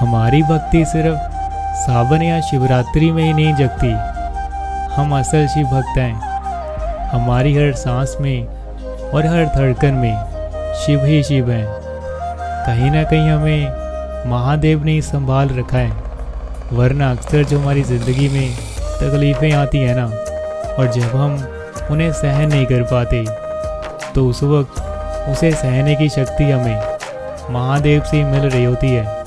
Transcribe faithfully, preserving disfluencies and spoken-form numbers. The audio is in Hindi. हमारी भक्ति सिर्फ सावन या शिवरात्रि में ही नहीं जगती, हम असल शिव भक्त हैं। हमारी हर सांस में और हर धड़कन में शिव ही शिव हैं। कहीं ना कहीं हमें महादेव ने संभाल रखा है, वरना अक्सर जो हमारी ज़िंदगी में तकलीफ़ें आती हैं ना, और जब हम उन्हें सहन नहीं कर पाते तो उस वक्त उसे सहने की शक्ति हमें महादेव से मिल रही होती है।